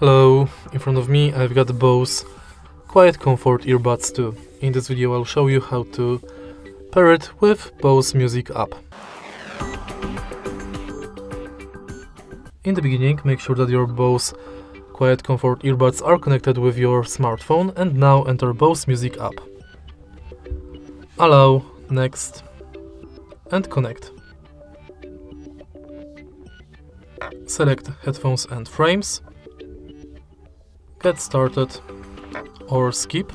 Hello, in front of me I've got the Bose QuietComfort Earbuds 2. In this video I'll show you how to pair it with Bose Music App. In the beginning, make sure that your Bose QuietComfort Earbuds are connected with your smartphone, and now enter Bose Music App. Allow, next, and connect. Select headphones and frames. Get started or skip,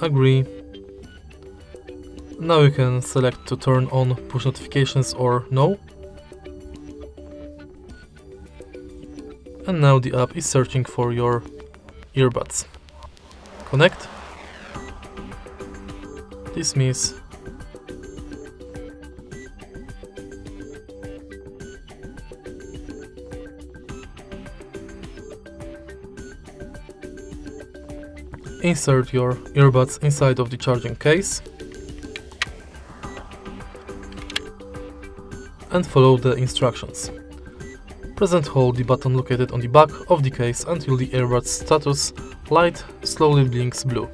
agree. Now you can select to turn on push notifications or no. And now the app is searching for your earbuds. Connect, dismiss, insert your earbuds inside of the charging case and follow the instructions. Press and hold the button located on the back of the case until the earbuds status light slowly blinks blue.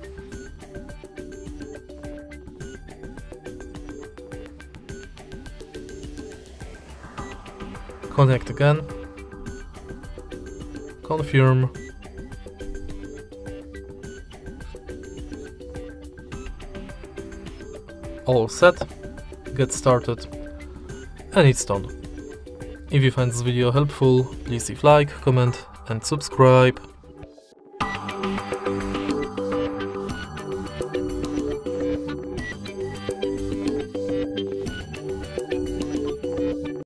Connect again. Confirm. All set, get started, and it's done. If you find this video helpful, please leave a like, comment and subscribe.